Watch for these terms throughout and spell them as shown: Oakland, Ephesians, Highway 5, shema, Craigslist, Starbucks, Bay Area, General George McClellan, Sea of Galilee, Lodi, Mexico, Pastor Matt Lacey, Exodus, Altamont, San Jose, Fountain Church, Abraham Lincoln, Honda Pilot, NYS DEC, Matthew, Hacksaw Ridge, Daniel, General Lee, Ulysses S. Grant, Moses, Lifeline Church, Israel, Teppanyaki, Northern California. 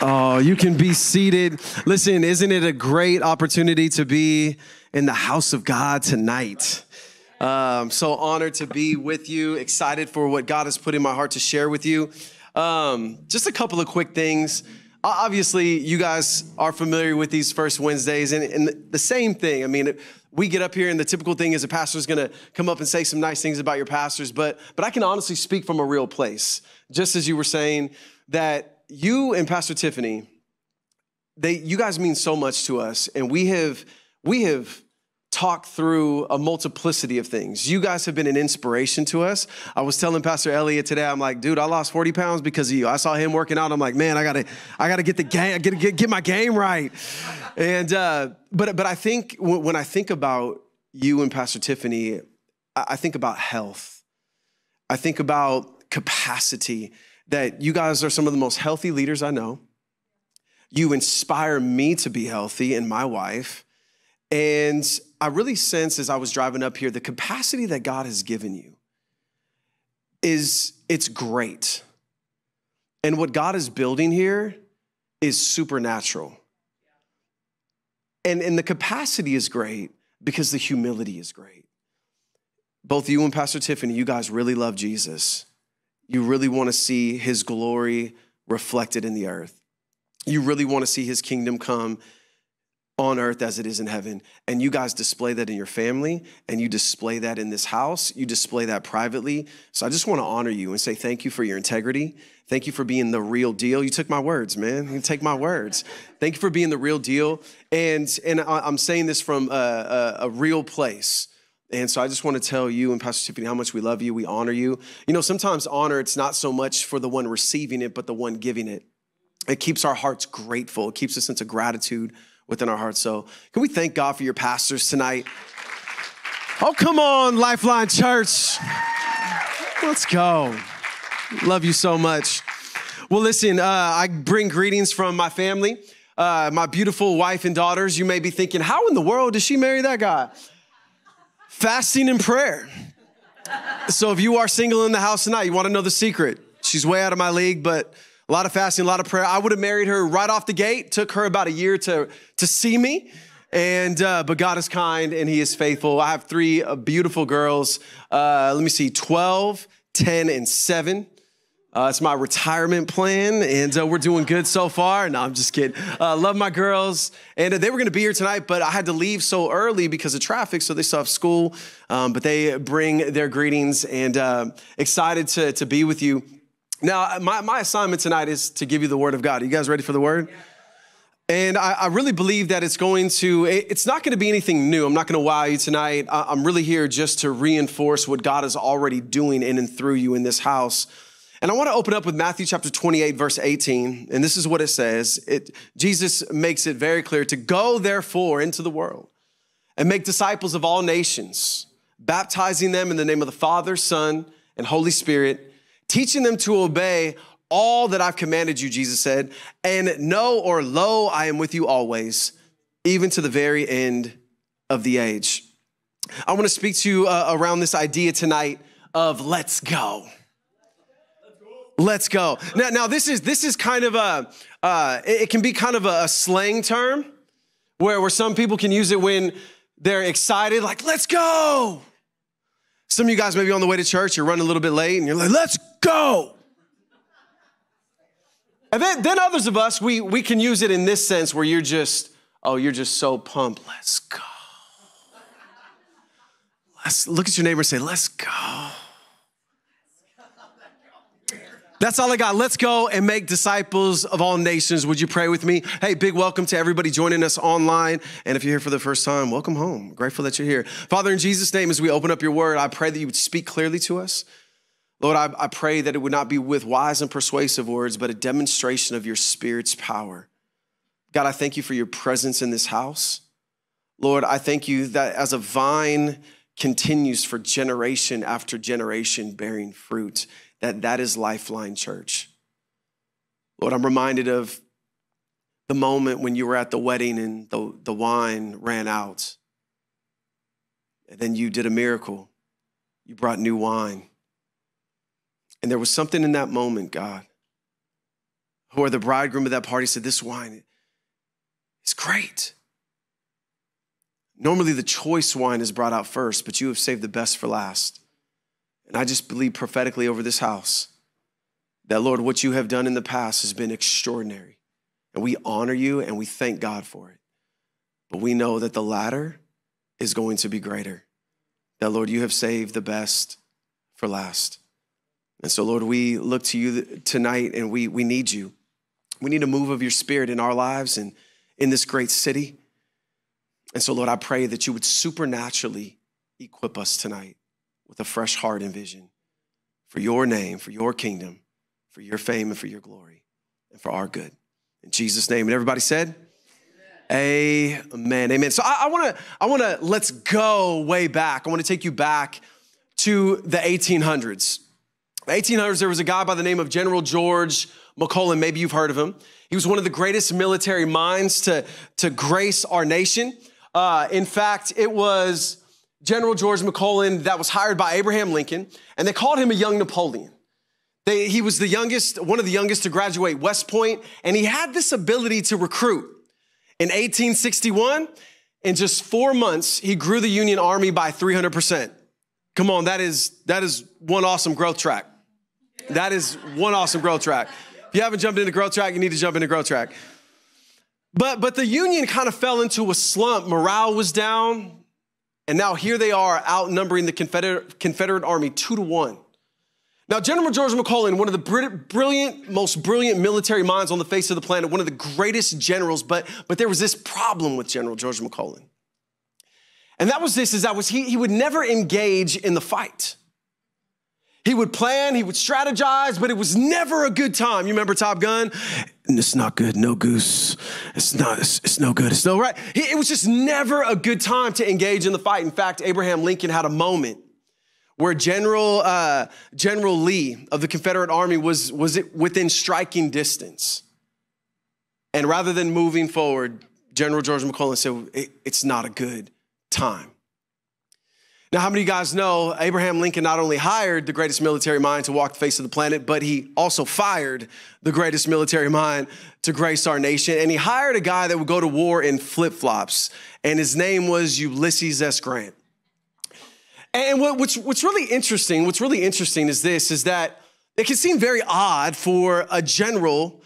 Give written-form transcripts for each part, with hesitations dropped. Oh, you can be seated. Listen, isn't it a great opportunity to be in the house of God tonight? I'm so honored to be with you, excited for what God has put in my heart to share with you. Just a couple of quick things. Obviously, you guys are familiar with these first Wednesdays, and the same thing. I mean, we get up here, and the typical thing is a pastor's going to come up and say some nice things about your pastors, but I can honestly speak from a real place, just as you were saying that you and Pastor Tiffany, you guys mean so much to us, and we have talked through a multiplicity of things. You guys have been an inspiration to us. I was telling Pastor Elliot today, I'm like, dude, I lost 40 pounds because of you. I saw him working out. I'm like, man, I gotta get the game, I gotta get my game right. And but I think when I think about you and Pastor Tiffany, I think about health. I think about capacity. That you guys are some of the most healthy leaders I know. You inspire me to be healthy and my wife. And I really sense as I was driving up here, the capacity that God has given you it's great. And what God is building here is supernatural. And the capacity is great because the humility is great. Both you and Pastor Tiffany, you guys really love Jesus. You really want to see his glory reflected in the earth. You really want to see his kingdom come on earth as it is in heaven. And you guys display that in your family, and you display that in this house. You display that privately. So I just want to honor you and say thank you for your integrity. Thank you for being the real deal. You took my words, man. You take my words. Thank you for being the real deal. And I'm saying this from a real place. And so I just want to tell you and Pastor Tiffany how much we love you, we honor you. You know, sometimes honor, it's not so much for the one receiving it, but the one giving it. It keeps our hearts grateful. It keeps a sense of gratitude within our hearts. So can we thank God for your pastors tonight? Oh, come on, Lifeline Church. Let's go. Love you so much. Well, listen, I bring greetings from my family, my beautiful wife and daughters. You may be thinking, how in the world did she marry that guy? Fasting and prayer. So if you are single in the house tonight, you want to know the secret. She's way out of my league, but a lot of fasting, a lot of prayer. I would have married her right off the gate. Took her about a year to see me. And but God is kind and he is faithful. I have three beautiful girls. 12, 10, and 7. It's my retirement plan, and we're doing good so far. No, I'm just kidding. Love my girls, and they were going to be here tonight, but I had to leave so early because of traffic, so they still have school, but they bring their greetings, and excited to be with you. Now, my assignment tonight is to give you the word of God. Are you guys ready for the word? Yeah. And I really believe that it's not going to be anything new. I'm not going to wow you tonight. I'm really here just to reinforce what God is already doing in and through you in this house. And I want to open up with Matthew chapter 28, verse 18. And this is what it says. Jesus makes it very clear to go, therefore, into the world and make disciples of all nations, baptizing them in the name of the Father, Son, and Holy Spirit, teaching them to obey all that I've commanded you, Jesus said. And know or lo, I am with you always, even to the very end of the age. I want to speak to you around this idea tonight of let's go. Let's go. Now this is kind of it can be kind of a slang term where some people can use it when they're excited, like, let's go. Some of you guys may be on the way to church, you're running a little bit late, and you're like, let's go. And then others of us, we can use it in this sense where you're just so pumped. Let's go. Let's look at your neighbor and say, let's go. That's all I got. Let's go and make disciples of all nations. Would you pray with me? Hey, big welcome to everybody joining us online. And if you're here for the first time, welcome home. Grateful that you're here. Father, in Jesus' name, as we open up your word, I pray that you would speak clearly to us. Lord, I pray that it would not be with wise and persuasive words, but a demonstration of your Spirit's power. God, I thank you for your presence in this house. Lord, I thank you that as a vine continues for generation after generation bearing fruit, that is Lifeline Church. Lord, I'm reminded of the moment when you were at the wedding and the wine ran out. And then you did a miracle. You brought new wine. And there was something in that moment, God. or the bridegroom of that party said, this wine is great. Normally the choice wine is brought out first, but you have saved the best for last. And I just believe prophetically over this house that, Lord, what you have done in the past has been extraordinary. And we honor you and we thank God for it. But we know that the latter is going to be greater. That, Lord, you have saved the best for last. And so, Lord, we look to you tonight and we need you. We need a move of your spirit in our lives and in this great city. And so, Lord, I pray that you would supernaturally equip us tonight with a fresh heart and vision for your name, for your kingdom, for your fame, and for your glory, and for our good. In Jesus' name. And everybody said, amen. Amen. Amen. So I want to let's go way back. I want to take you back to the 1800s. The 1800s, there was a guy by the name of General George McClellan. Maybe you've heard of him. He was one of the greatest military minds to grace our nation. In fact, it was General George McClellan that was hired by Abraham Lincoln, and they called him a young Napoleon. He was the youngest, one of the youngest to graduate West Point, and he had this ability to recruit. In 1861, in just 4 months, he grew the Union Army by 300%. Come on, that is one awesome growth track. That is one awesome growth track. If you haven't jumped into growth track, you need to jump into growth track. But the Union kind of fell into a slump. Morale was down. And now here they are outnumbering the Confederate Army 2-1. Now, General George McClellan, one of the most brilliant military minds on the face of the planet, one of the greatest generals, but there was this problem with General George McClellan. And that was this, is that was he would never engage in the fight. He would plan, he would strategize, but it was never a good time. You remember Top Gun? It's not good, no goose. It's no good, it's no right. It was just never a good time to engage in the fight. In fact, Abraham Lincoln had a moment where General Lee of the Confederate Army was within striking distance. And rather than moving forward, General George McClellan said, it's not a good time. Now, how many of you guys know Abraham Lincoln not only hired the greatest military mind to walk the face of the planet, but he also fired the greatest military mind to grace our nation. And he hired a guy that would go to war in flip-flops, and his name was Ulysses S. Grant. And what's really interesting is this, is that it can seem very odd for a general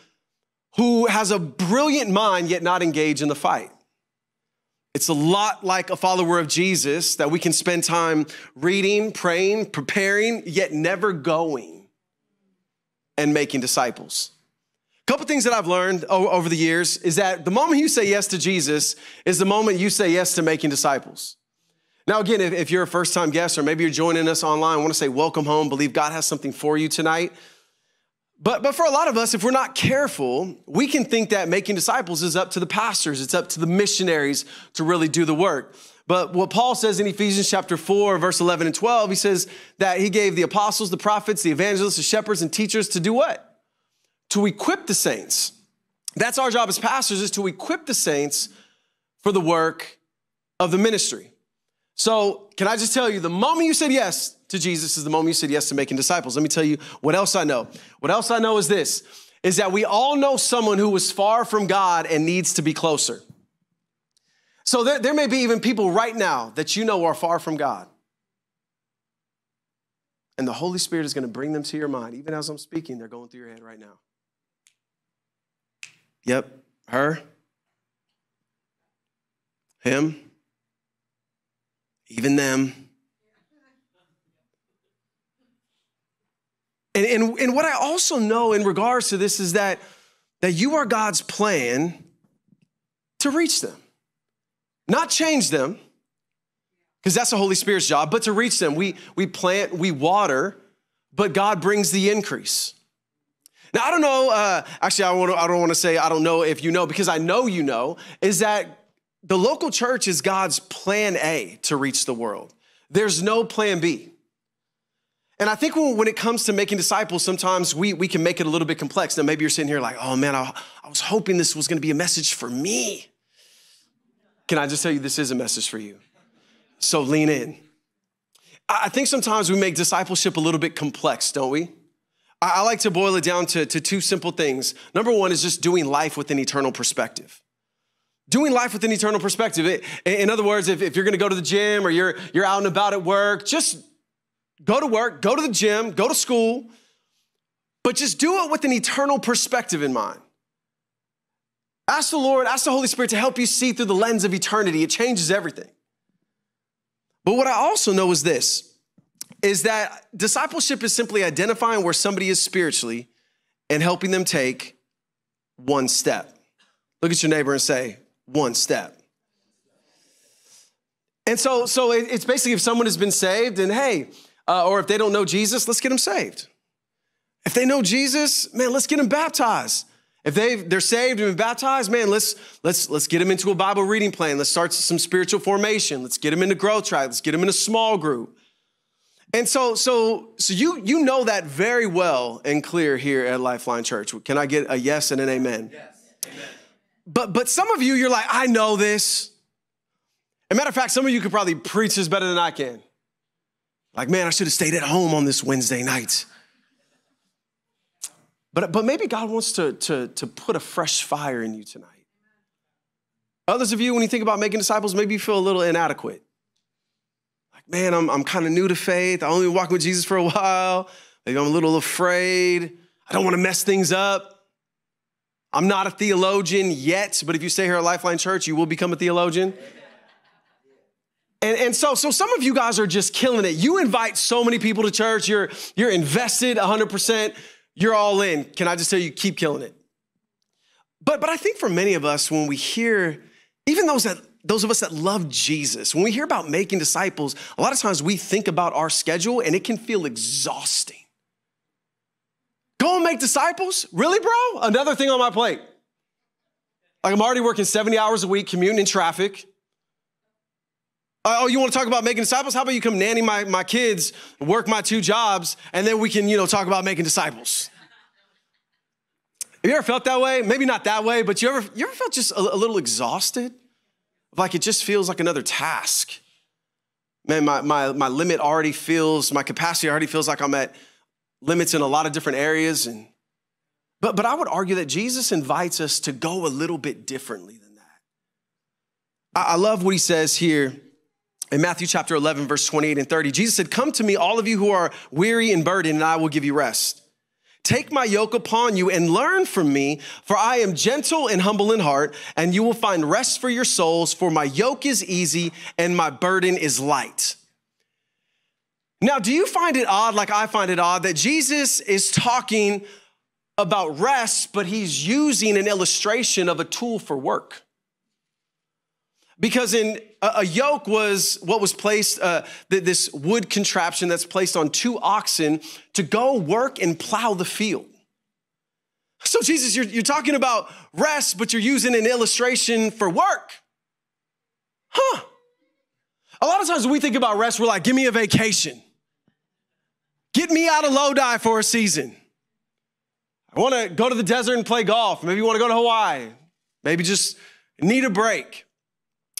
who has a brilliant mind yet not engaged in the fight. It's a lot like a follower of Jesus that we can spend time reading, praying, preparing, yet never going and making disciples. A couple things that I've learned over the years is that the moment you say yes to Jesus is the moment you say yes to making disciples. Now, again, if you're a first-time guest or maybe you're joining us online, I want to say welcome home. Believe God has something for you tonight. But for a lot of us, if we're not careful, we can think that making disciples is up to the pastors. It's up to the missionaries to really do the work. But what Paul says in Ephesians chapter 4, verse 11 and 12, he says that he gave the apostles, the prophets, the evangelists, the shepherds, and teachers to do what? To equip the saints. That's our job as pastors, is to equip the saints for the work of the ministry. So can I just tell you, the moment you said yes to Jesus is the moment you said yes to making disciples. Let me tell you what else I know. What else I know is this, is that we all know someone who was far from God and needs to be closer. So there may be even people right now that you know are far from God. And the Holy Spirit is going to bring them to your mind. Even as I'm speaking, they're going through your head right now. Yep, her, him. Even them. And what I also know in regards to this is that you are God's plan to reach them. Not change them, because that's the Holy Spirit's job, but to reach them. We plant, we water, but God brings the increase. Now, I don't know, actually, I don't want to say I don't know if you know, because I know you know, is that the local church is God's plan A to reach the world. There's no plan B. And I think when it comes to making disciples, sometimes we can make it a little bit complex. Now, maybe you're sitting here like, oh, man, I was hoping this was going to be a message for me. Can I just tell you, this is a message for you. So lean in. I think sometimes we make discipleship a little bit complex, don't we? I like to boil it down to two simple things. Number one is just doing life with an eternal perspective. Doing life with an eternal perspective. In other words, if you're gonna go to the gym or you're out and about at work, just go to work, go to the gym, go to school, but just do it with an eternal perspective in mind. Ask the Lord, ask the Holy Spirit to help you see through the lens of eternity. It changes everything. But what I also know is this, is that discipleship is simply identifying where somebody is spiritually and helping them take one step. Look at your neighbor and say, one step. And so it's basically if someone has been saved and hey, or if they don't know Jesus, let's get them saved. If they know Jesus, man, let's get them baptized. If they're saved and been baptized, man, let's get them into a Bible reading plan. Let's start some spiritual formation. Let's get them into growth tribe. Let's get them in a small group. And so you know that very well and clear here at Lifeline Church. Can I get a yes and an amen? Yes. Amen. But some of you, you're like, I know this. As a matter of fact, some of you could probably preach this better than I can. Like, man, I should have stayed at home on this Wednesday night. But maybe God wants to put a fresh fire in you tonight. Others of you, when you think about making disciples, maybe you feel a little inadequate. Like, man, I'm kind of new to faith. I only been walking with Jesus for a while. Maybe I'm a little afraid. I don't want to mess things up. I'm not a theologian yet, but if you stay here at Lifeline Church, you will become a theologian. And so some of you guys are just killing it. You invite so many people to church. You're invested 100%. You're all in. Can I just tell you, keep killing it. But I think for many of us, when we hear, even those of us that love Jesus, when we hear about making disciples, a lot of times we think about our schedule and it can feel exhausting. Go and make disciples? Really, bro? Another thing on my plate. Like I'm already working 70 hours a week, commuting in traffic. Oh, you want to talk about making disciples? How about you come nanny my kids, work my two jobs, and then we can, talk about making disciples. Have you ever felt that way? Maybe not that way, but you ever felt just a little exhausted? Like it just feels like another task. Man, my limit already feels, my capacity already feels like I'm at limits in a lot of different areas. But I would argue that Jesus invites us to go a little bit differently than that. I love what he says here. In Matthew chapter 11, verse 28 and 30, Jesus said, come to me, all of you who are weary and burdened, and I will give you rest. Take my yoke upon you and learn from me, for I am gentle and humble in heart, and you will find rest for your souls, for my yoke is easy and my burden is light. Now, do you find it odd, like I find it odd, that Jesus is talking about rest, but he's using an illustration of a tool for work? Because in a yoke was what was placed, this wood contraption that's placed on two oxen to go work and plow the field. So Jesus, you're talking about rest, but you're using an illustration for work. Huh. A lot of times when we think about rest, we're like, give me a vacation. Get me out of Lodi for a season. I want to go to the desert and play golf. Maybe you want to go to Hawaii. Maybe just need a break.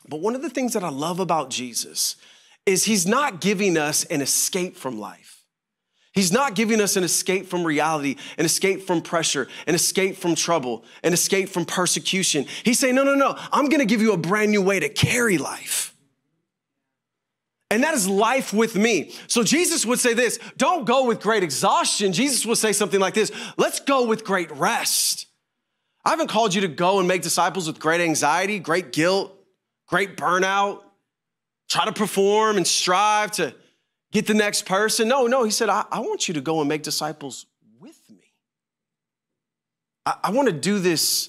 But one of the things that I love about Jesus is he's not giving us an escape from life. He's not giving us an escape from reality, an escape from pressure, an escape from trouble, an escape from persecution. He's saying, no, I'm going to give you a brand new way to carry life. And that is life with me. So Jesus would say this, don't go with great exhaustion. Jesus would say something like this, let's go with great rest. I haven't called you to go and make disciples with great anxiety, great guilt, great burnout, try to perform and strive to get the next person. No, he said, I want you to go and make disciples with me. I want to do this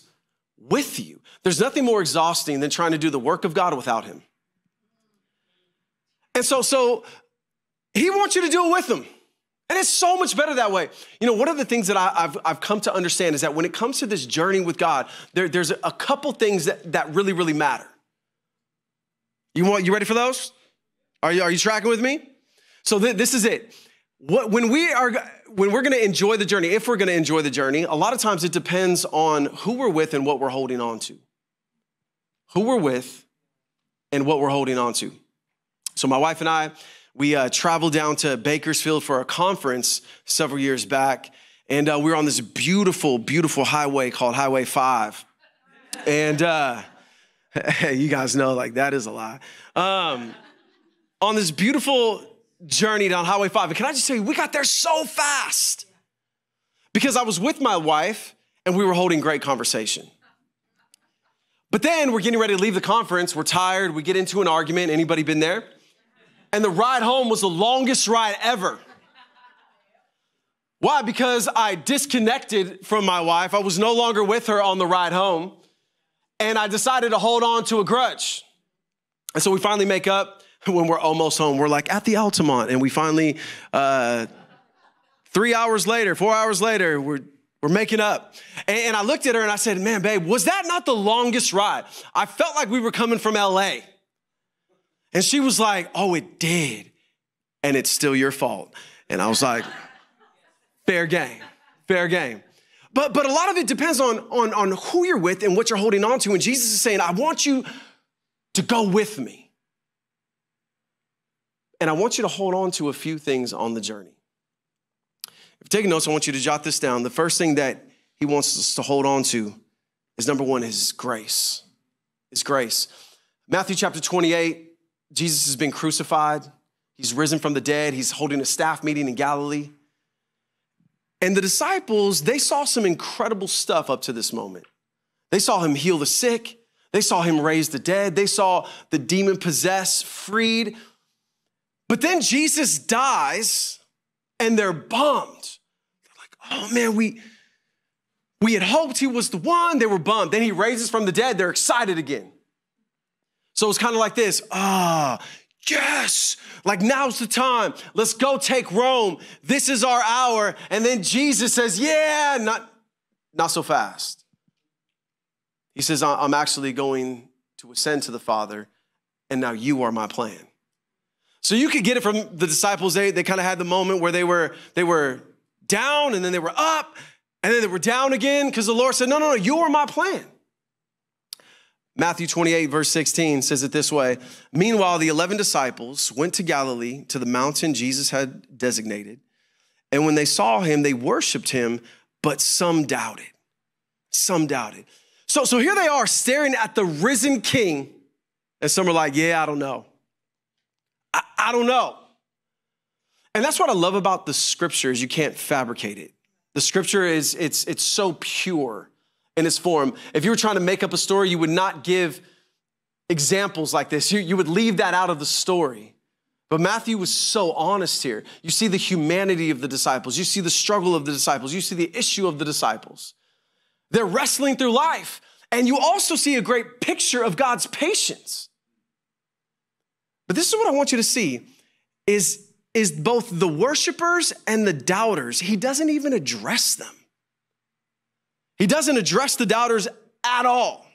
with you. There's nothing more exhausting than trying to do the work of God without him. And so he wants you to do it with him. And it's so much better that way. One of the things that I've come to understand is that when it comes to this journey with God, there's a couple things that really, really matter. You ready for those? Are you tracking with me? So this is it. When we're going to enjoy the journey, if we're going to enjoy the journey, a lot of times it depends on who we're with and what we're holding on to. Who we're with and what we're holding on to. So my wife and I, we traveled down to Bakersfield for a conference several years back. And we were on this beautiful, beautiful highway called Highway 5. And you guys know, like, that is a lie. On this beautiful journey down Highway 5. And can I just tell you, we got there so fast because I was with my wife and we were holding great conversation. But then we're getting ready to leave the conference. We're tired. We get into an argument. Anybody been there? And the ride home was the longest ride ever. Why? Because I disconnected from my wife. I was no longer with her on the ride home. And I decided to hold on to a grudge. And so we finally make up when we're almost home. We're like at the Altamont. And we finally, 3 hours later, 4 hours later, we're making up. And I looked at her and I said, man, babe, was that not the longest ride? I felt like we were coming from LA. And she was like, oh, it did. And it's still your fault. And I was like, fair game, fair game. But a lot of it depends on who you're with and what you're holding on to. And Jesus is saying, I want you to go with me. And I want you to hold on to a few things on the journey. If you're taking notes, I want you to jot this down. The first thing that he wants us to hold on to is, number one, his grace. His grace. Matthew chapter 28, Jesus has been crucified. He's risen from the dead. He's holding a staff meeting in Galilee. And the disciples, they saw some incredible stuff up to this moment. They saw him heal the sick. They saw him raise the dead. They saw the demon-possessed freed. But then Jesus dies, and they're bummed. They're like, oh, man, we had hoped he was the one. They were bummed. Then he raises from the dead. They're excited again. So it's kind of like this, yes, like now's the time. Let's go take Rome. This is our hour. And then Jesus says, yeah, not so fast. He says, I'm actually going to ascend to the Father, and now you are my plan. So you could get it from the disciples. They kind of had the moment where they were down, and then they were up, and then they were down again because the Lord said, no, you are my plan. Matthew 28, verse 16 says it this way. Meanwhile, the 11 disciples went to Galilee, to the mountain Jesus had designated. And when they saw him, they worshiped him, but some doubted. Some doubted. So here they are staring at the risen king. And some are like, yeah, I don't know. I don't know. And that's what I love about the scripture is you can't fabricate it. The scripture is, it's so pure in its form. If you were trying to make up a story, you would not give examples like this. You would leave that out of the story. But Matthew was so honest here. You see the humanity of the disciples. You see the struggle of the disciples. You see the issue of the disciples. They're wrestling through life. And you also see a great picture of God's patience. But this is what I want you to see is both the worshipers and the doubters. He doesn't even address them. He doesn't address the doubters at all.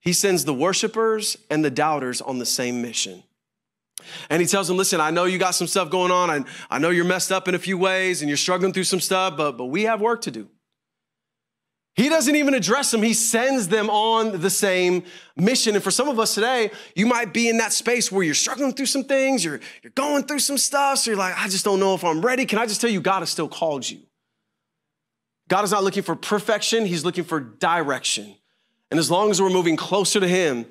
He sends the worshipers and the doubters on the same mission. And he tells them, listen, I know you got some stuff going on, and I know you're messed up in a few ways and you're struggling through some stuff, but we have work to do. He doesn't even address them. He sends them on the same mission. And for some of us today, you might be in that space where you're struggling through some things, you're going through some stuff, so you're like, I just don't know if I'm ready. Can I just tell you, God has still called you. God is not looking for perfection. He's looking for direction. And as long as we're moving closer to him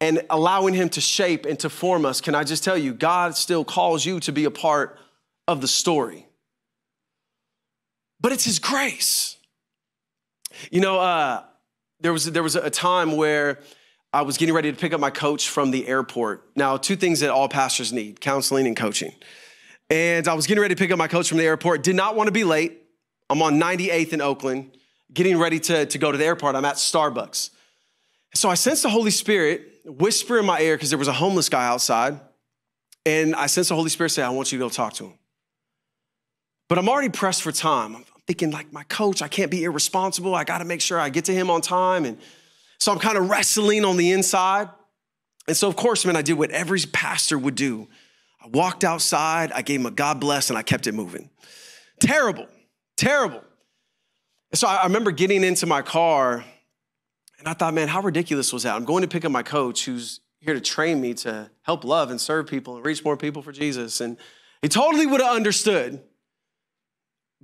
and allowing him to shape and to form us, can I just tell you, God still calls you to be a part of the story. But it's his grace. You know, there was a time where I was getting ready to pick up my coach from the airport. Now, two things that all pastors need, counseling and coaching. And I was getting ready to pick up my coach from the airport. Did not want to be late. I'm on 98th in Oakland, getting ready to go to the airport. I'm at Starbucks. So I sensed the Holy Spirit whisper in my ear because there was a homeless guy outside. And I sensed the Holy Spirit say, I want you to go talk to him. But I'm already pressed for time. I'm thinking like my coach, I can't be irresponsible. I got to make sure I get to him on time. And so I'm kind of wrestling on the inside. And so, of course, man, I did what every pastor would do. I walked outside. I gave him a God bless, and I kept it moving. Terrible. Terrible. And so I remember getting into my car and I thought, man, how ridiculous was that? I'm going to pick up my coach who's here to train me to help love and serve people and reach more people for Jesus. And he totally would have understood.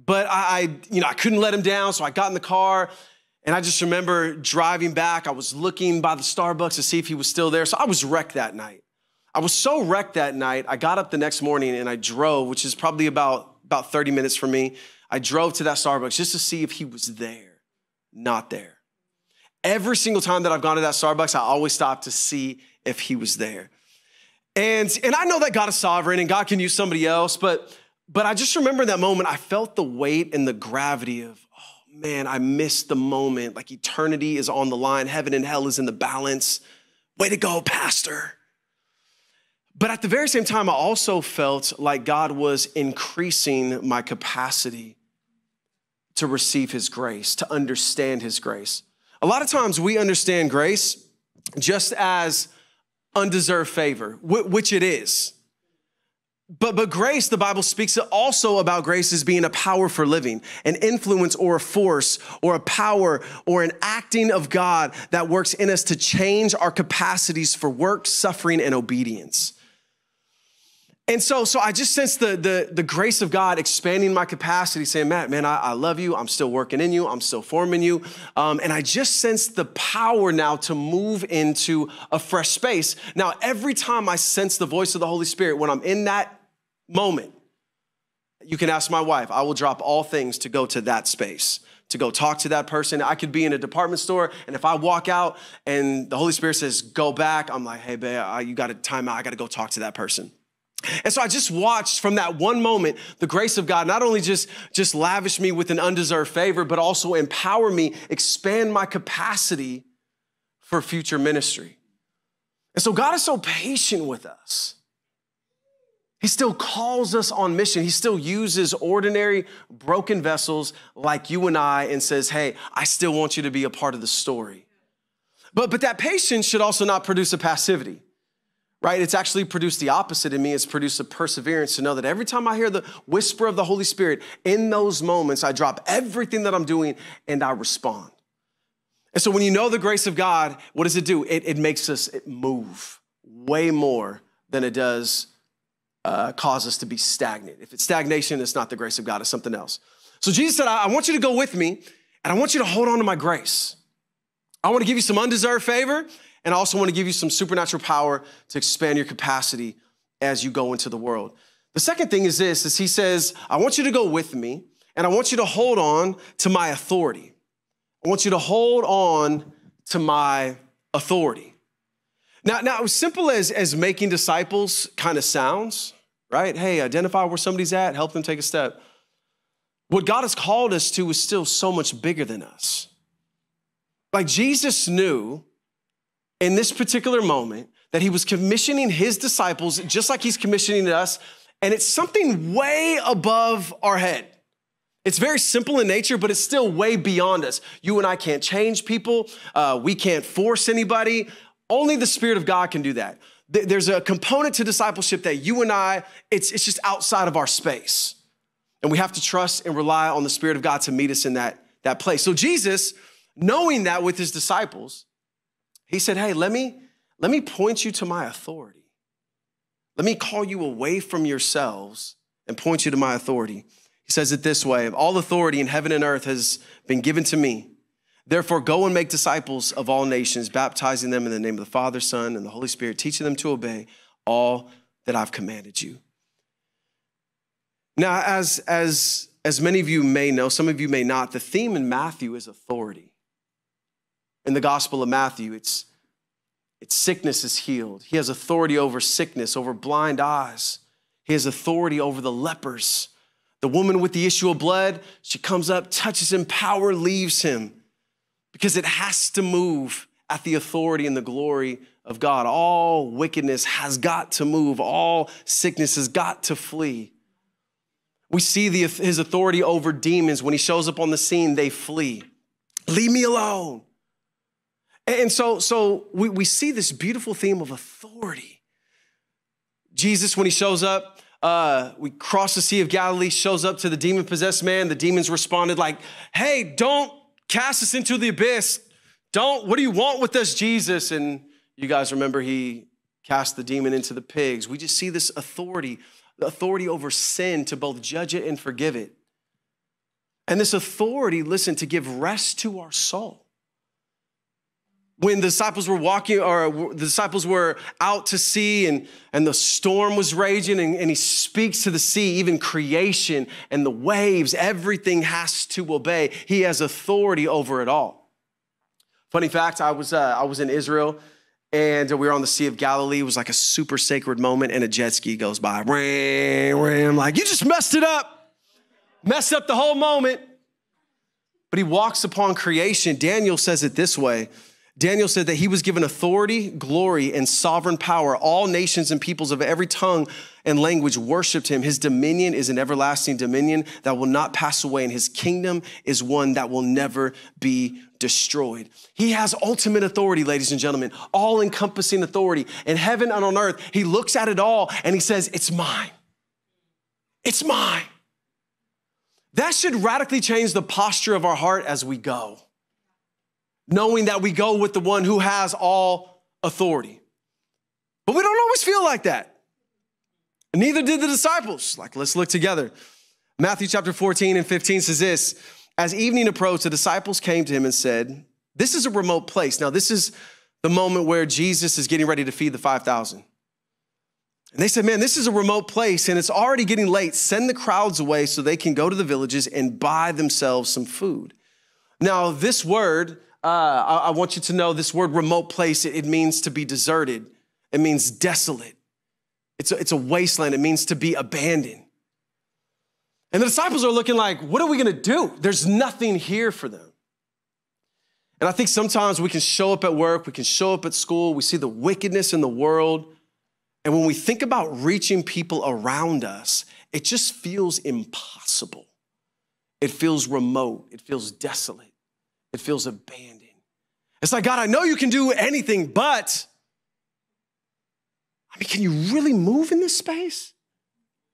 But I couldn't let him down, so I got in the car, and I just remember driving back. I was looking by the Starbucks to see if he was still there. So I was wrecked that night. I was so wrecked that night, I got up the next morning and I drove, which is probably about 30 minutes from me. I drove to that Starbucks just to see if he was there. Not there. Every single time that I've gone to that Starbucks, I always stop to see if he was there. And I know that God is sovereign and God can use somebody else, but I just remember that moment, I felt the weight and the gravity of, oh man, I missed the moment. Like eternity is on the line. Heaven and hell is in the balance. Way to go, Pastor. But at the very same time, I also felt like God was increasing my capacity to receive his grace, to understand his grace. A lot of times we understand grace just as undeserved favor, which it is. But grace, the Bible speaks also about grace as being a power for living, an influence or a force or a power or an acting of God that works in us to change our capacities for work, suffering, and obedience. And so I just sense the grace of God expanding my capacity, saying, Matt, man, I love you. I'm still working in you. I'm still forming you. And I just sense the power now to move into a fresh space. Now, every time I sense the voice of the Holy Spirit, when I'm in that moment, you can ask my wife, I will drop all things to go to that space, to go talk to that person. I could be in a department store, and if I walk out and the Holy Spirit says, go back, I'm like, hey, babe, you got to time out. I got to go talk to that person. And so I just watched from that one moment, the grace of God not only just lavish me with an undeserved favor, but also empower me, expand my capacity for future ministry. And so God is so patient with us. He still calls us on mission. He still uses ordinary broken vessels like you and I and says, hey, I still want you to be a part of the story. But that patience should also not produce a passivity. Right? It's actually produced the opposite in me. It's produced a perseverance to know that every time I hear the whisper of the Holy Spirit, in those moments, I drop everything that I'm doing and I respond. And so when you know the grace of God, what does it do? It makes us move way more than it does cause us to be stagnant. If it's stagnation, it's not the grace of God, it's something else. So Jesus said, I want you to go with me and I want you to hold on to my grace. I want to give you some undeserved favor. And I also want to give you some supernatural power to expand your capacity as you go into the world. The second thing is this, is he says, I want you to go with me and I want you to hold on to my authority. I want you to hold on to my authority. Now as simple as making disciples kind of sounds, right? Hey, identify where somebody's at, help them take a step. What God has called us to is still so much bigger than us. Like Jesus knew in this particular moment that he was commissioning his disciples just like he's commissioning us, and it's something way above our head. It's very simple in nature, but it's still way beyond us. You and I can't change people. We can't force anybody. Only the Spirit of God can do that. There's a component to discipleship that you and I, it's just outside of our space, and we have to trust and rely on the Spirit of God to meet us in that place. So Jesus, knowing that with his disciples, he said, hey, let me point you to my authority. Let me call you away from yourselves and point you to my authority. He says it this way, all authority in heaven and earth has been given to me. Therefore, go and make disciples of all nations, baptizing them in the name of the Father, Son, and the Holy Spirit, teaching them to obey all that I've commanded you. Now, as many of you may know, some of you may not, the theme in Matthew is authority. In the Gospel of Matthew, it's sickness is healed. He has authority over sickness, over blind eyes. He has authority over the lepers. The woman with the issue of blood, she comes up, touches him, power leaves him because it has to move at the authority and the glory of God. All wickedness has got to move. All sickness has got to flee. We see his authority over demons. When he shows up on the scene, they flee. Leave me alone. And so we see this beautiful theme of authority. Jesus, when he shows up, we cross the Sea of Galilee, shows up to the demon-possessed man. The demons responded like, hey, don't cast us into the abyss. What do you want with us, Jesus? And you guys remember he cast the demon into the pigs. We just see this authority, the authority over sin to both judge it and forgive it. And this authority, listen, to give rest to our soul. When the disciples were walking, or the disciples were out to sea and the storm was raging, and he speaks to the sea, even creation and the waves, everything has to obey. He has authority over it all. Funny fact, I was in Israel, and we were on the Sea of Galilee. It was like a super sacred moment, and a jet ski goes by. I'm like, you just messed it up. Messed up the whole moment. But he walks upon creation. Daniel says it this way. Daniel said that he was given authority, glory, and sovereign power. All nations and peoples of every tongue and language worshiped him. His dominion is an everlasting dominion that will not pass away, and his kingdom is one that will never be destroyed. He has ultimate authority, ladies and gentlemen, all-encompassing authority in heaven and on earth. He looks at it all, and he says, it's mine. It's mine. That should radically change the posture of our heart as we go, knowing that we go with the one who has all authority. But we don't always feel like that. And neither did the disciples. Like, let's look together. Matthew chapter 14 and 15 says this: as evening approached, the disciples came to him and said, this is a remote place. Now, this is the moment where Jesus is getting ready to feed the 5,000. And they said, man, this is a remote place and it's already getting late. Send the crowds away so they can go to the villages and buy themselves some food. Now, this word, I want you to know this word remote place, it means to be deserted. It means desolate. It's a wasteland. It means to be abandoned. And the disciples are looking like, what are we going to do? There's nothing here for them. And I think sometimes we can show up at work. We can show up at school. We see the wickedness in the world. And when we think about reaching people around us, it just feels impossible. It feels remote. It feels desolate. It feels abandoned. It's like, God, I know you can do anything, but I mean, can you really move in this space?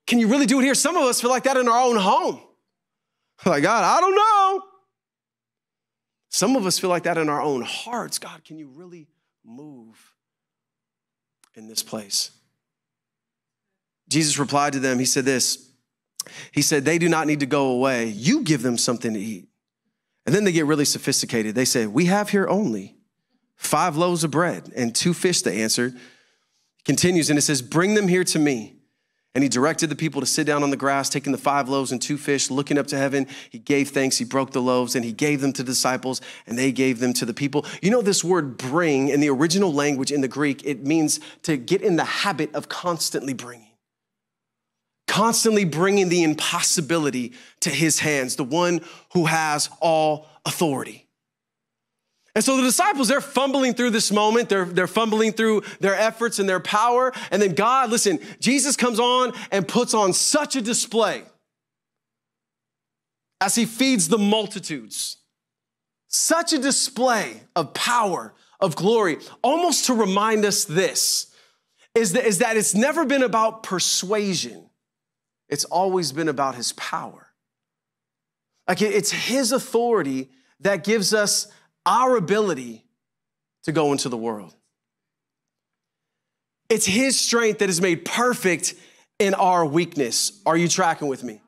Can you really do it here? Some of us feel like that in our own home. Like, God, I don't know. Some of us feel like that in our own hearts. God, can you really move in this place? Jesus replied to them. He said this. He said, they do not need to go away. You give them something to eat. And then they get really sophisticated. They say, we have here only 5 loaves of bread and 2 fish, they answered. Continues, and it says, bring them here to me. And he directed the people to sit down on the grass, taking the 5 loaves and 2 fish, looking up to heaven. He gave thanks. He broke the loaves, and he gave them to the disciples, and they gave them to the people. You know, this word bring, in the original language in the Greek, it means to get in the habit of constantly bringing. Constantly bringing the impossibility to his hands, the one who has all authority. And so the disciples, they're fumbling through this moment. They're fumbling through their efforts and their power. And then God, listen, Jesus comes on and puts on such a display as he feeds the multitudes. Such a display of power, of glory, almost to remind us this, is that it's never been about persuasion. It's always been about his power. Like, it's his authority that gives us our ability to go into the world. It's his strength that is made perfect in our weakness. Are you tracking with me?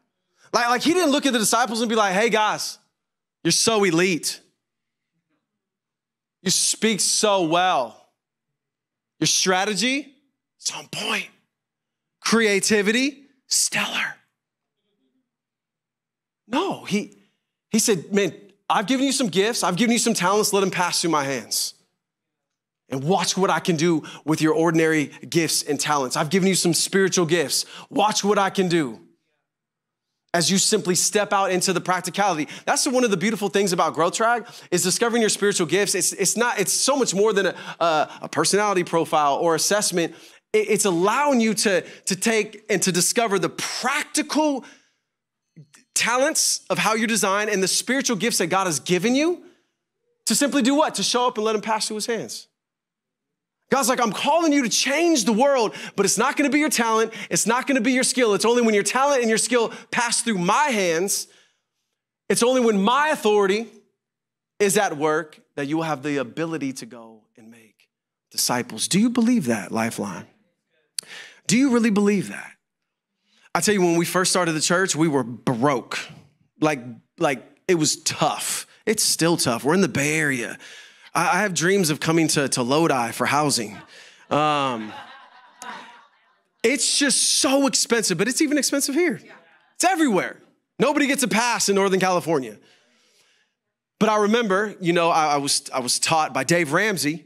Like he didn't look at the disciples and be like, hey, guys, you're so elite. You speak so well. Your strategy, it's on point. Creativity, stellar. No, he said, man, I've given you some gifts. I've given you some talents. Let them pass through my hands. And watch what I can do with your ordinary gifts and talents. I've given you some spiritual gifts. Watch what I can do as you simply step out into the practicality. That's one of the beautiful things about Growth Track is discovering your spiritual gifts. It's so much more than a personality profile or assessment. It's allowing you to take and to discover the practical talents of how you're designed and the spiritual gifts that God has given you to simply do what? To show up and let him pass through his hands. God's like, I'm calling you to change the world, but it's not going to be your talent. It's not going to be your skill. It's only when your talent and your skill pass through my hands. It's only when my authority is at work that you will have the ability to go and make disciples. Do you believe that, Lifeline? Do you really believe that? I tell you, when we first started the church, we were broke, like like it was tough. It's still tough. We're in the Bay Area. I have dreams of coming to Lodi for housing. It's just so expensive, but it's even expensive here. It's everywhere. Nobody gets a pass in Northern California. But I remember, you know, I was taught by Dave Ramsey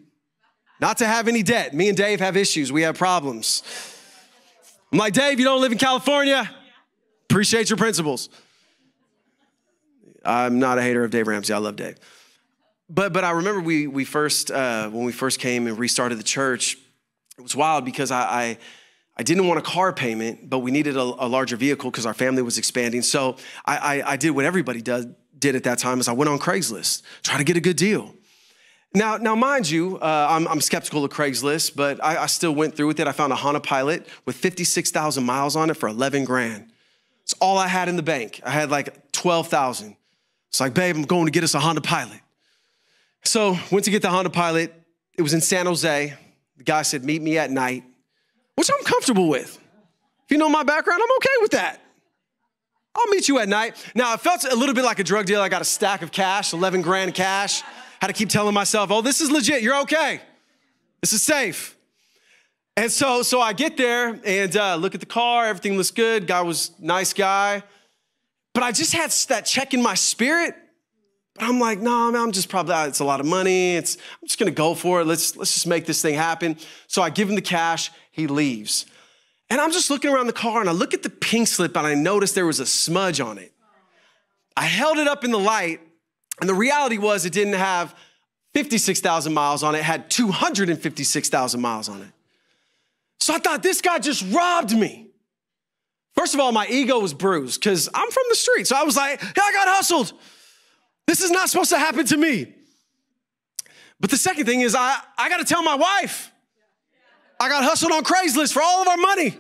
not to have any debt. Me and Dave have issues. We have problems. I'm like, Dave, you don't live in California. Appreciate your principles. I'm not a hater of Dave Ramsey. I love Dave. But I remember when we first came and restarted the church, it was wild because I didn't want a car payment, but we needed a larger vehicle because our family was expanding. So I did what everybody did at that time is I went on Craigslist, try to get a good deal. Now mind you, I'm skeptical of Craigslist, but I still went through with it. I found a Honda Pilot with 56,000 miles on it for 11 grand. It's all I had in the bank. I had like 12,000. It's like, babe, I'm going to get us a Honda Pilot. So went to get the Honda Pilot. It was in San Jose. The guy said, meet me at night, which I'm comfortable with. If you know my background, I'm okay with that. I'll meet you at night. Now, it felt a little bit like a drug deal. I got a stack of cash, 11 grand cash. Had to keep telling myself, oh, this is legit. You're okay. This is safe. And so I get there and look at the car. Everything looks good. Guy was nice guy. But I just had that check in my spirit. But I'm like, no, man, I'm just probably, it's a lot of money. I'm just going to go for it. Let's just make this thing happen. So I give him the cash. He leaves. And I'm just looking around the car, and I look at the pink slip, and I noticed there was a smudge on it. I held it up in the light, and the reality was it didn't have 56,000 miles on it. It had 256,000 miles on it. So I thought, this guy just robbed me. First of all, my ego was bruised because I'm from the street. So I was like, hey, I got hustled. This is not supposed to happen to me. But the second thing is I got to tell my wife. I got hustled on Craigslist for all of our money.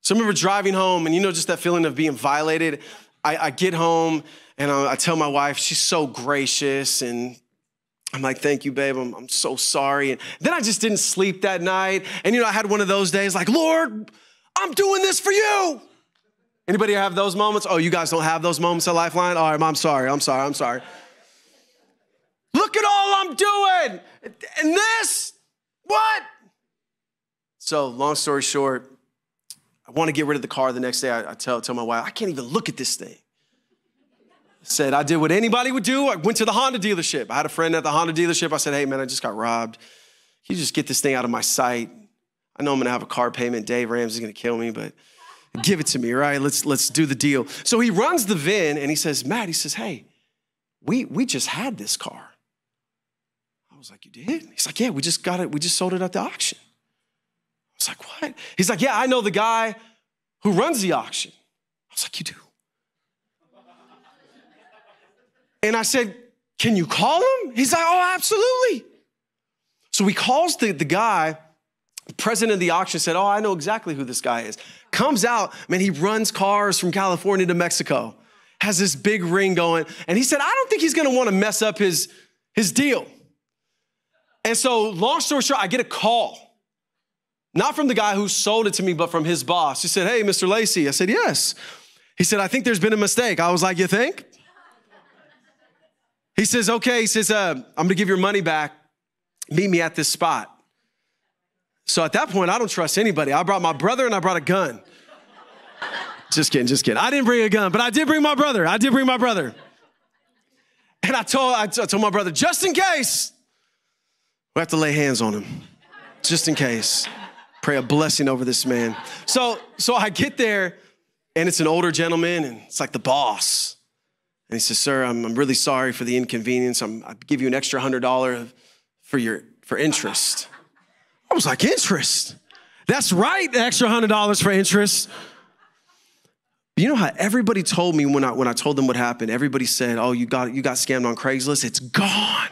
So I remember driving home, and you know, just that feeling of being violated. I get home, and I tell my wife, she's so gracious, and I'm like, thank you, babe, I'm so sorry. And then I just didn't sleep that night, and you know, I had one of those days like, Lord, I'm doing this for you. Anybody have those moments? Oh, you guys don't have those moments at Lifeline? All right, I'm sorry, I'm sorry, I'm sorry. Look at all I'm doing, and this. What? So long story short, I want to get rid of the car the next day. I tell my wife, I can't even look at this thing. I said, I did what anybody would do. I went to the Honda dealership. I had a friend at the Honda dealership. I said, hey, man, I just got robbed. Can you just get this thing out of my sight? I know I'm going to have a car payment. Dave Ramsey's going to kill me, but give it to me, right? Let's do the deal. So he runs the VIN, and he says, Matt, he says, hey, we just had this car. I was like, you did? He's like, yeah, we just got it. We just sold it at the auction. I was like, what? He's like, yeah, I know the guy who runs the auction. I was like, you do? And I said, can you call him? He's like, oh, absolutely. So he calls the guy, the president of the auction said, oh, I know exactly who this guy is. Comes out, man, he runs cars from California to Mexico, has this big ring going. And he said, I don't think he's going to want to mess up his deal. And so long story short, I get a call, not from the guy who sold it to me, but from his boss. He said, hey, Mr. Lacey. I said, yes. He said, I think there's been a mistake. I was like, you think? He says, okay. He says, I'm going to give your money back. Meet me at this spot. So at that point, I don't trust anybody. I brought my brother and I brought a gun. Just kidding, just kidding. I didn't bring a gun, but I did bring my brother. I did bring my brother. And I told my brother, just in case, we have to lay hands on him, just in case. Pray a blessing over this man. So I get there, and it's an older gentleman, and it's like the boss. And he says, sir, I'm really sorry for the inconvenience. I'll give you an extra $100 for interest. I was like, interest? That's right, an extra $100 for interest. But you know how everybody told me when I told them what happened, everybody said, oh, you got scammed on Craigslist. It's gone.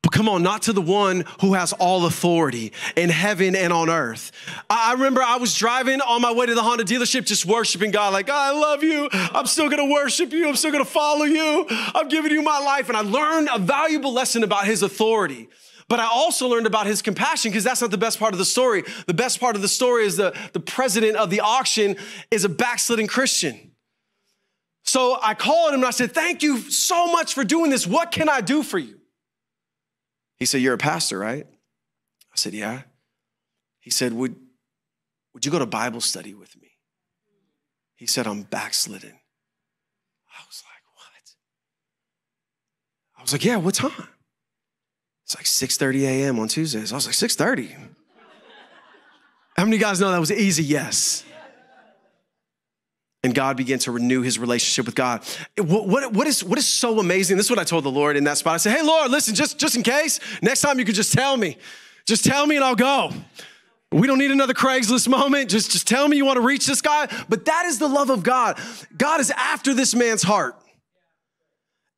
But come on, not to the one who has all authority in heaven and on earth. I remember I was driving on my way to the Honda dealership, just worshiping God, like, oh, I love you. I'm still going to worship you. I'm still going to follow you. I'm giving you my life. And I learned a valuable lesson about his authority. But I also learned about his compassion, because that's not the best part of the story. The best part of the story is the president of the auction is a backslidden Christian. So I called him and I said, thank you so much for doing this. What can I do for you? He said, you're a pastor, right? I said, yeah. He said, would you go to Bible study with me? He said, I'm backslidden. I was like, what? I was like, yeah, what time? It's like 6:30 a.m. on Tuesdays. I was like, 6:30? How many of you guys know that was an easy yes? And God began to renew his relationship with God. What is so amazing? This is what I told the Lord in that spot. I said, hey, Lord, listen, just in case, next time you could just tell me. Just tell me and I'll go. We don't need another Craigslist moment. Just tell me you want to reach this guy. But that is the love of God. God is after this man's heart.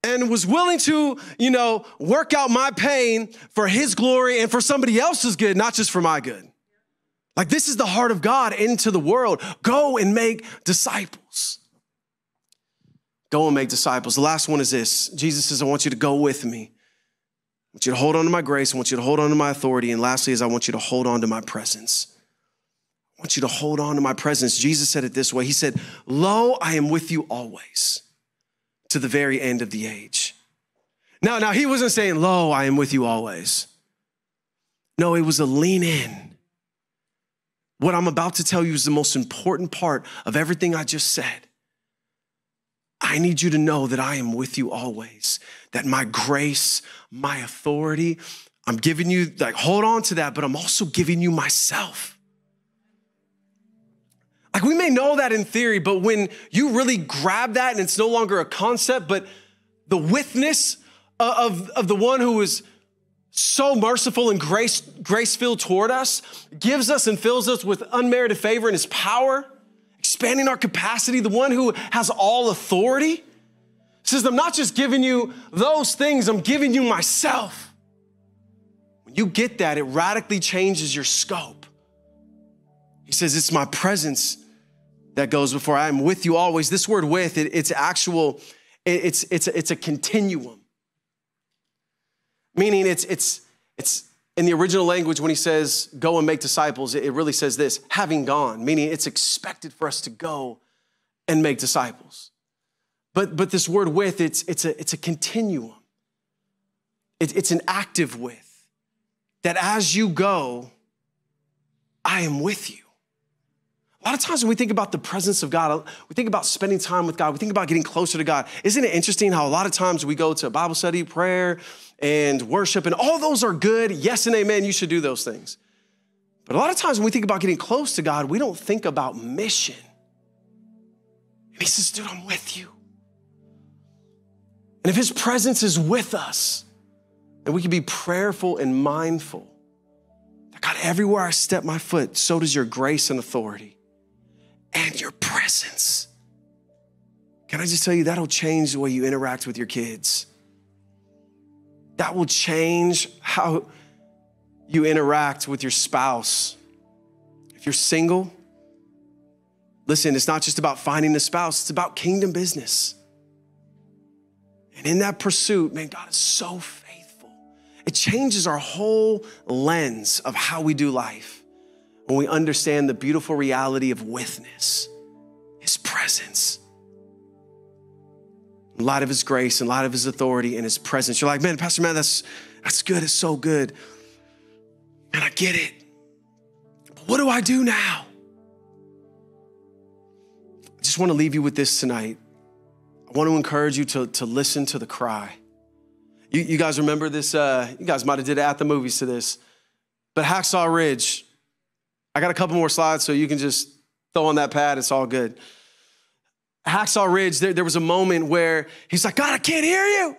And was willing to, you know, work out my pain for his glory and for somebody else's good, not just for my good. Like, this is the heart of God into the world. Go and make disciples. Go and make disciples. The last one is this. Jesus says, I want you to go with me. I want you to hold on to my grace. I want you to hold on to my authority. And lastly is I want you to hold on to my presence. I want you to hold on to my presence. Jesus said it this way. He said, lo, I am with you always, to the very end of the age. Now he wasn't saying, lo, I am with you always. No, it was a lean in. What I'm about to tell you is the most important part of everything I just said. I need you to know that I am with you always, that my grace, my authority, I'm giving you, like, hold on to that, but I'm also giving you myself. Like, we may know that in theory, but when you really grab that and it's no longer a concept, but the witness of the one who is so merciful and grace-filled toward us, gives us and fills us with unmerited favor and his power, expanding our capacity, the one who has all authority, says, I'm not just giving you those things, I'm giving you myself. When you get that, it radically changes your scope. He says, it's my presence that goes before. I am with you always. This word with, it's a continuum. Meaning it's in the original language when he says, go and make disciples, it really says this, having gone, meaning it's expected for us to go and make disciples. But this word with, it's a continuum. It's an active with, that as you go, I am with you. A lot of times when we think about the presence of God, we think about spending time with God, we think about getting closer to God. Isn't it interesting how a lot of times we go to Bible study, prayer, and worship, and all those are good. Yes and amen, you should do those things. But a lot of times when we think about getting close to God, we don't think about mission. And he says, dude, I'm with you. And if his presence is with us, then we can be prayerful and mindful. God, everywhere I step my foot, so does your grace and authority. And your presence. Can I just tell you, that'll change the way you interact with your kids. That will change how you interact with your spouse. If you're single, listen, it's not just about finding a spouse, it's about kingdom business. And in that pursuit, man, God is so faithful. It changes our whole lens of how we do life when we understand the beautiful reality of witness, his presence, in light of his grace, in light of his authority and his presence. You're like, man, Pastor Matt, that's good. It's so good. Man, I get it. But what do I do now? I just want to leave you with this tonight. I want to encourage you to listen to the cry. You guys remember this? You guys might've did it at the movies to this, but Hacksaw Ridge. I got a couple more slides so you can just throw on that pad. It's all good. Hacksaw Ridge, there was a moment where he's like, God, I can't hear you.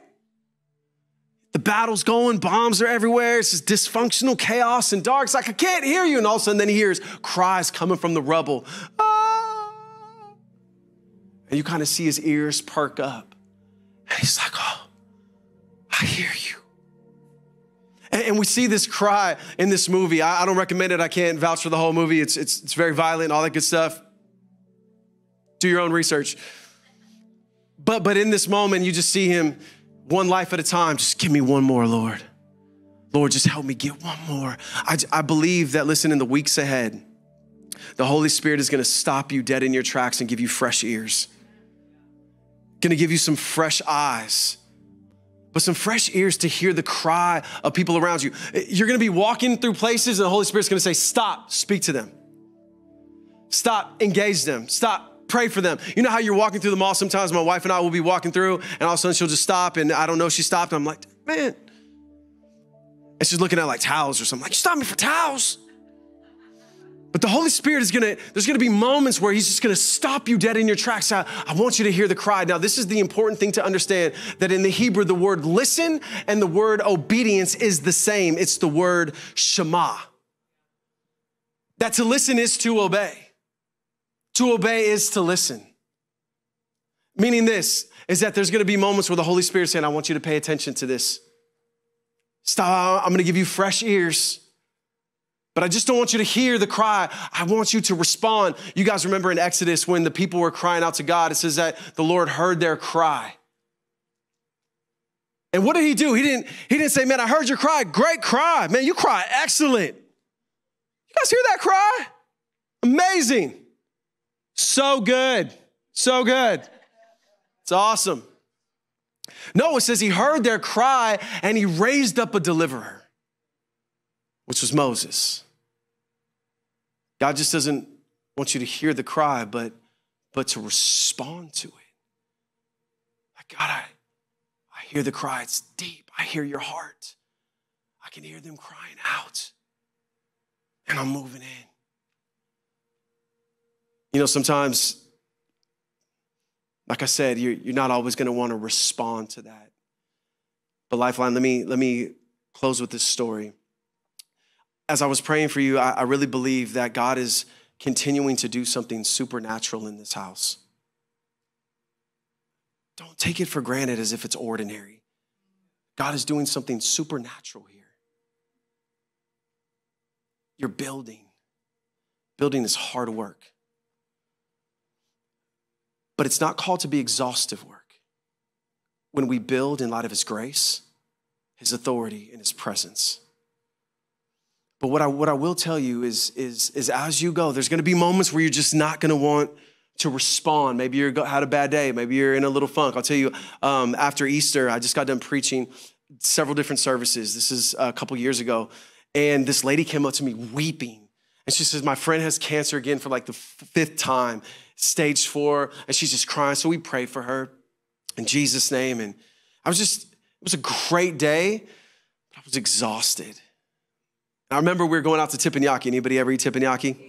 The battle's going, bombs are everywhere. It's just dysfunctional chaos and dark. It's like, I can't hear you. And all of a sudden then he hears cries coming from the rubble. Ah! And you kind of see his ears perk up. And he's like, oh, I hear you. And we see this cry in this movie. I don't recommend it. I can't vouch for the whole movie. It's very violent, all that good stuff. Do your own research. But in this moment, you just see him one life at a time. Just give me one more, Lord. Lord, just help me get one more. I believe that, listen, in the weeks ahead, the Holy Spirit is going to stop you dead in your tracks and give you fresh ears. Gonna give you some fresh eyes, but some fresh ears to hear the cry of people around you. You're gonna be walking through places and the Holy Spirit's gonna say, stop, speak to them. Stop, engage them. Stop, pray for them. You know how you're walking through the mall sometimes? My wife and I will be walking through and all of a sudden she'll just stop and I don't know she stopped. And I'm like, man. And she's looking at like towels or something. Like, you stopped me for towels. But the Holy Spirit is there's gonna be moments where he's just gonna stop you dead in your tracks. I want you to hear the cry. Now, this is the important thing to understand, that in the Hebrew, the word listen and the word obedience is the same. It's the word shema. That to listen is to obey. To obey is to listen. Meaning this, is that there's gonna be moments where the Holy Spirit's saying, I want you to pay attention to this. Stop, I'm gonna give you fresh ears. But I just don't want you to hear the cry. I want you to respond. You guys remember in Exodus when the people were crying out to God, it says that the Lord heard their cry. And what did he do? He didn't say, man, I heard your cry. Great cry. Man, you cry excellent. You guys hear that cry? Amazing. So good. So good. It's awesome. No, it says he heard their cry and he raised up a deliverer, which was Moses. God just doesn't want you to hear the cry, but to respond to it. Like, God, I hear the cry. It's deep. I hear your heart. I can hear them crying out. And I'm moving in. You know, sometimes, like I said, you're not always going to want to respond to that. But Lifeline, let me close with this story. As I was praying for you, I really believe that God is continuing to do something supernatural in this house. Don't take it for granted as if it's ordinary. God is doing something supernatural here. You're building. Building is hard work. But it's not called to be exhaustive work. When we build in light of his grace, his authority, and his presence. But what I will tell you is as you go, there's gonna be moments where you're just not gonna want to respond. Maybe you had a bad day. Maybe you're in a little funk. I'll tell you, after Easter, I just got done preaching several different services. This is a couple years ago. And this lady came up to me weeping. And she says, my friend has cancer again for like the fifth time, stage 4. And she's just crying. So we prayed for her in Jesus' name. And it was a great day, but I was exhausted. I remember we were going out to Teppanyaki. Anybody ever eat Teppanyaki? Yeah.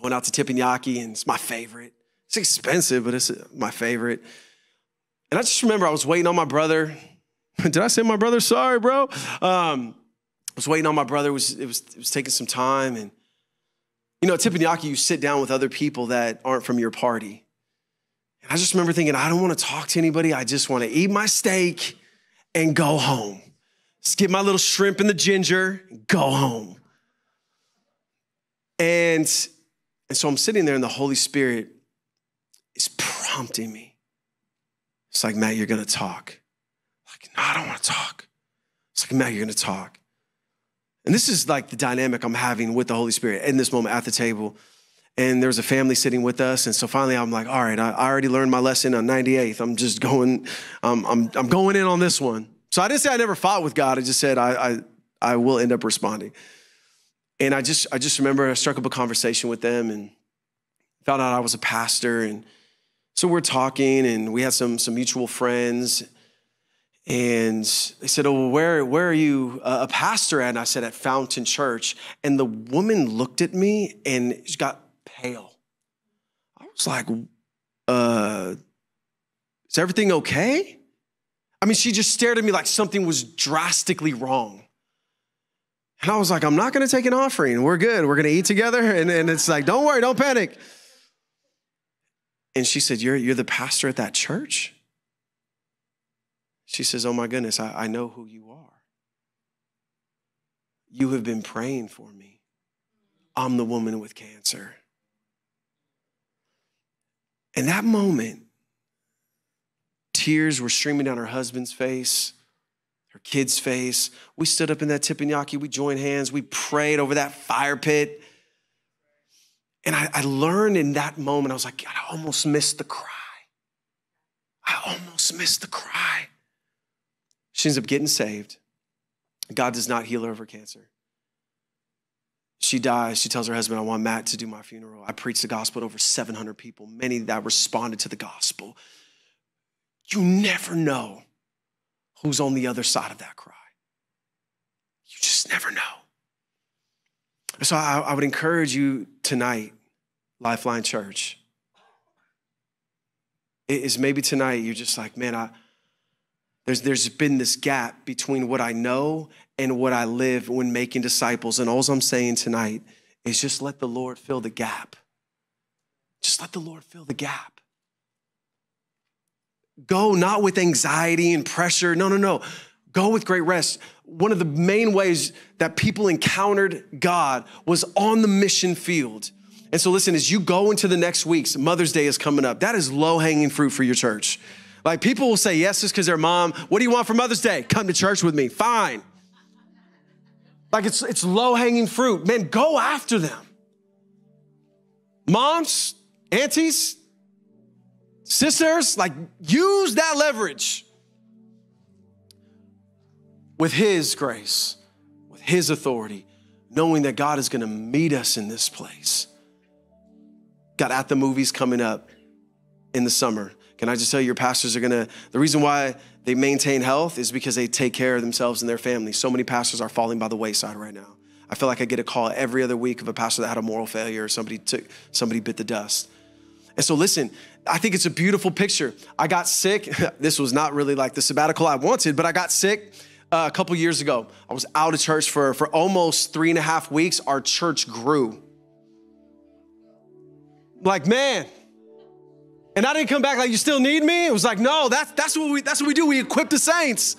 Going out to Teppanyaki, and it's my favorite. It's expensive, but it's my favorite. And I just remember I was waiting on my brother. Did I say my brother? Sorry, bro. I was waiting on my brother. It was taking some time. And, you know, at Teppanyaki, you sit down with other people that aren't from your party. And I just remember thinking, I don't want to talk to anybody. I just want to eat my steak and go home. Just get my little shrimp and the ginger, go home. And so I'm sitting there and the Holy Spirit is prompting me. It's like, Matt, you're gonna talk. Like, no, I don't wanna talk. It's like, Matt, you're gonna talk. And this is like the dynamic I'm having with the Holy Spirit in this moment at the table. And there was a family sitting with us. And so finally I'm like, all right, I already learned my lesson on 98th. I'm just going, I'm going in on this one. So I didn't say I never fought with God. I just said I will end up responding. And I just remember I struck up a conversation with them and found out I was a pastor. And so we're talking and we had some mutual friends. And they said, oh, well, where are you a pastor at? And I said, at Fountain Church. And the woman looked at me and she got pale. I was like, is everything okay? I mean, she just stared at me like something was drastically wrong. And I was like, I'm not going to take an offering. We're good. We're going to eat together. And it's like, don't worry, don't panic. And she said, you're the pastor at that church? She says, oh my goodness, I know who you are. You have been praying for me. I'm the woman with cancer. And that moment, tears were streaming down her husband's face, her kid's face. We stood up in that Teppanyaki. We joined hands. We prayed over that fire pit. And I learned in that moment, I was like, God, I almost missed the cry. I almost missed the cry. She ends up getting saved. God does not heal her of her cancer. She dies. She tells her husband, I want Matt to do my funeral. I preached the gospel to over 700 people, many that responded to the gospel. You never know who's on the other side of that cry. You just never know. So I would encourage you tonight, Lifeline Church, is maybe tonight you're just like, man, there's been this gap between what I know and what I live when making disciples. And all I'm saying tonight is just let the Lord fill the gap. Just let the Lord fill the gap. Go not with anxiety and pressure. No, no, no. Go with great rest. One of the main ways that people encountered God was on the mission field. And so listen, as you go into the next weeks, Mother's Day is coming up. That is low-hanging fruit for your church. Like people will say yes just because their mom, what do you want for Mother's Day? Come to church with me. Fine. Like it's low-hanging fruit. Man, go after them. Moms, aunties, sisters, like use that leverage. With his grace, with his authority, knowing that God is going to meet us in this place. Got At the Movies coming up in the summer. Can I just tell you, your pastors are going to, the reason why they maintain health is because they take care of themselves and their family. So many pastors are falling by the wayside right now. I feel like I get a call every other week of a pastor that had a moral failure or somebody bit the dust. And so listen, I think it's a beautiful picture. I got sick. This was not really like the sabbatical I wanted, but I got sick. A couple years ago, I was out of church for almost 3.5 weeks. Our church grew. Like, man. And I didn't come back like, you still need me? It was like, no, that's what we do. We equip the saints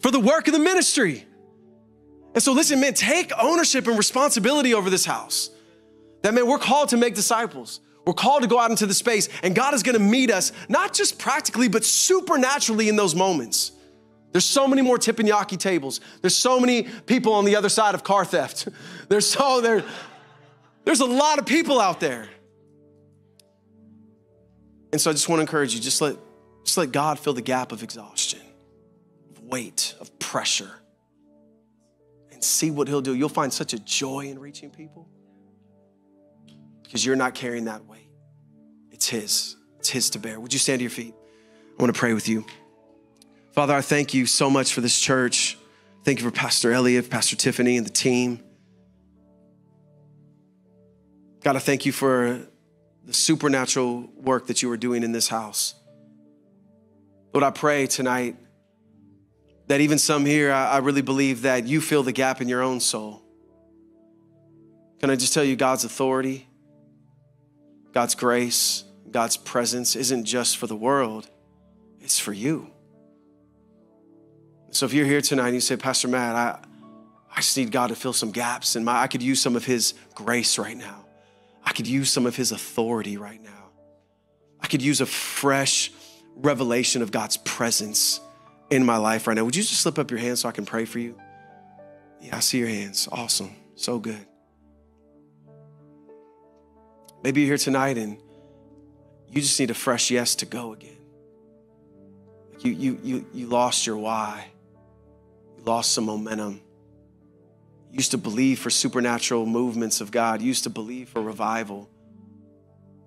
for the work of the ministry. And so listen, man, take ownership and responsibility over this house. That, man, we're called to make disciples. We're called to go out into the space. And God is going to meet us, not just practically, but supernaturally in those moments. There's so many more Teppanyaki tables. There's so many people on the other side of car theft. There's a lot of people out there. And so I just want to encourage you, just let God fill the gap of exhaustion, of weight, of pressure, and see what he'll do. You'll find such a joy in reaching people because you're not carrying that weight. It's his. It's his to bear. Would you stand to your feet? I want to pray with you. Father, I thank you so much for this church. Thank you for Pastor Elliot, Pastor Tiffany, and the team. God, I thank you for the supernatural work that you are doing in this house. Lord, I pray tonight that even some here, I really believe that you fill the gap in your own soul. Can I just tell you, God's authority, God's grace, God's presence isn't just for the world, it's for you. So if you're here tonight and you say, Pastor Matt, I just need God to fill some gaps, and I could use some of his grace right now. I could use some of his authority right now. I could use a fresh revelation of God's presence in my life right now. Would you just slip up your hand so I can pray for you? Yeah, I see your hands. Awesome. So good. Maybe you're here tonight and you just need a fresh yes to go again. You lost your why. Lost some momentum. Used to believe for supernatural movements of God. Used to believe for revival.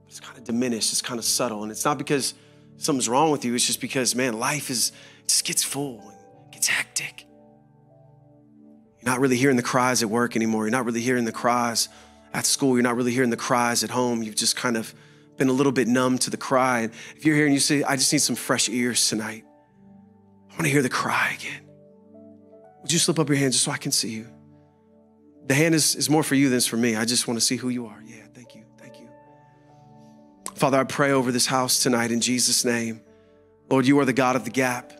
It's kind of diminished. It's kind of subtle. And it's not because something's wrong with you. It's just because, man, life just gets full and gets hectic. You're not really hearing the cries at work anymore. You're not really hearing the cries at school. You're not really hearing the cries at home. You've just kind of been a little bit numb to the cry. And if you're here and you say, I just need some fresh ears tonight. I want to hear the cry again. Would you slip up your hand just so I can see you? The hand is more for you than it's for me. I just want to see who you are. Yeah, thank you. Thank you. Father, I pray over this house tonight in Jesus' name. Lord, you are the God of the gap.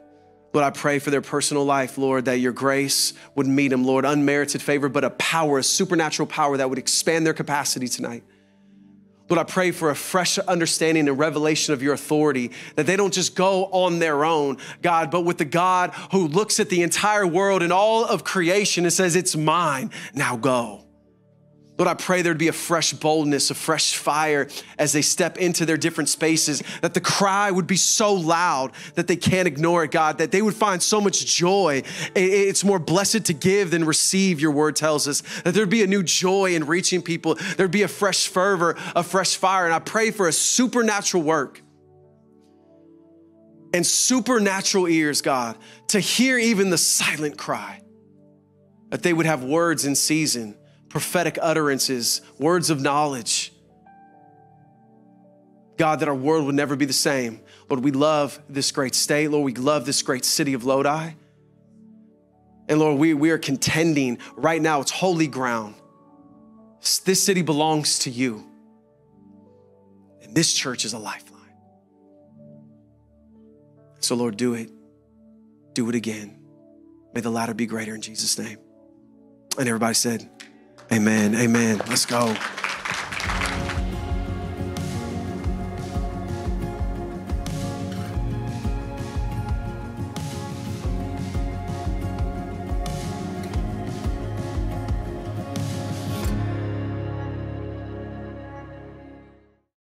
Lord, I pray for their personal life, Lord, that your grace would meet them, Lord, unmerited favor, but a power, a supernatural power that would expand their capacity tonight. Lord, I pray for a fresh understanding and revelation of your authority, that they don't just go on their own, God, but with the God who looks at the entire world and all of creation and says, it's mine, now go. Lord, I pray there'd be a fresh boldness, a fresh fire as they step into their different spaces, that the cry would be so loud that they can't ignore it, God, that they would find so much joy. It's more blessed to give than receive, your word tells us, that there'd be a new joy in reaching people. There'd be a fresh fervor, a fresh fire. And I pray for a supernatural work and supernatural ears, God, to hear even the silent cry, that they would have words in season, prophetic utterances, words of knowledge. God, that our world would never be the same. Lord, we love this great state. Lord, we love this great city of Lodi. And Lord, we are contending right now. It's holy ground. This city belongs to you. And this church is a lifeline. So Lord, do it. Do it again. May the latter be greater in Jesus' name. And everybody said, amen, amen. Let's go.